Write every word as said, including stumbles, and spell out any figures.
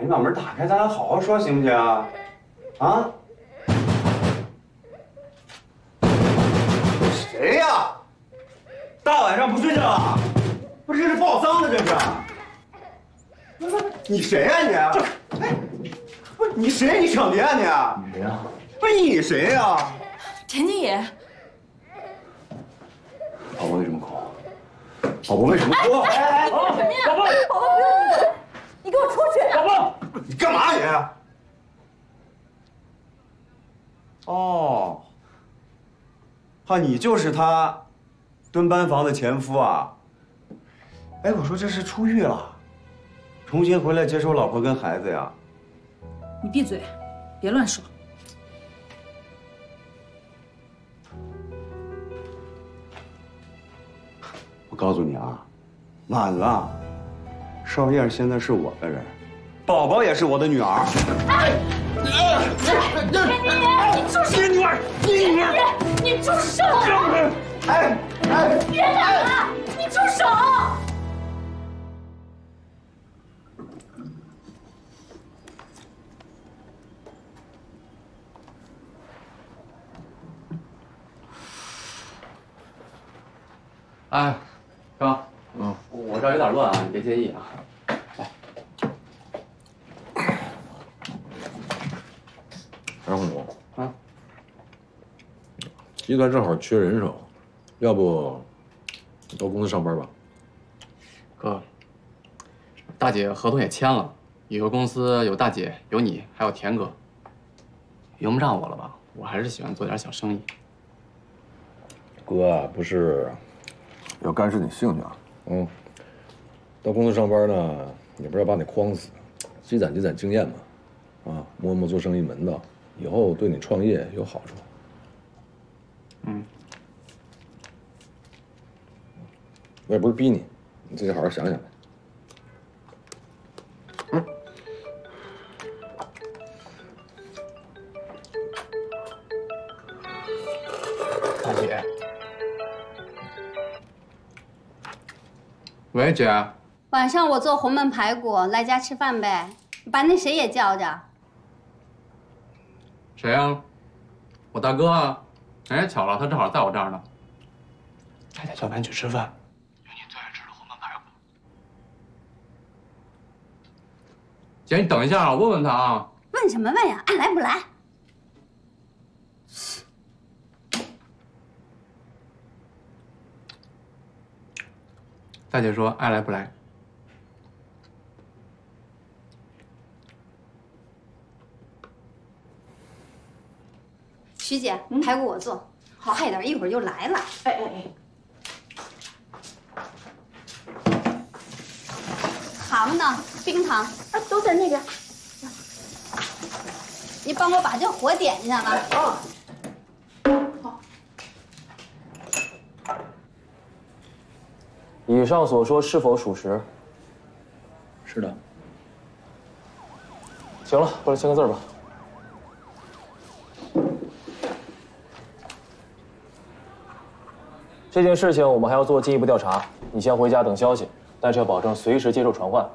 你把门打开，咱俩好好说，行不行啊？啊？谁呀？大晚上不睡觉啊？不是，这是报丧的，这是。不是你谁呀、啊、你？哎，不是你谁？你抢劫啊你？你谁呀？不是你谁呀、啊？田经野。老婆为什么哭？老婆为什么哭？哎哎，老婆，老婆，老婆不用你。 你给我出去！老婆，你干嘛你？哦，哈，你就是他蹲班房的前夫啊？哎，我说这是出狱了，重新回来接收老婆跟孩子呀？你闭嘴，别乱说。我告诉你啊，晚了。 邵燕现在是我的人，宝宝也是我的女儿。哎，你住手！女儿，女儿，你住手！哎哎，别打了！你住手！哎，哥。 嗯，我这儿有点乱啊，你别介意啊。来，二虎啊，集团正好缺人手，要不你到公司上班吧？哥，大姐合同也签了，以后公司有大姐，有你，还有田哥，用不上我了吧？我还是喜欢做点小生意。哥，不是要干是你兴趣啊？ 嗯，到公司上班呢，也不是要把你框死，积攒积攒经验嘛，啊，摸摸做生意门道，以后对你创业有好处。嗯，我也不是逼你，你自己好好想想呗。嗯，大姐。 喂，姐。晚上我做红焖排骨，来家吃饭呗。把那谁也叫着。谁啊？我大哥啊。哎，巧了，他正好在我这儿呢。大家叫咱去吃饭，有你最爱吃的红焖排骨。姐，你等一下，我问问他啊。问什么问呀？爱来不来？大姐说：“爱来不来。”徐姐，排骨我做，好，快点，一会儿就来了。哎哎哎！糖呢？冰糖啊，都在那边。你帮我把这火点一下吧。哦。 以上所说是否属实？是的。行了，过来签个字吧。这件事情我们还要做进一步调查，你先回家等消息，但是要保证随时接受传唤。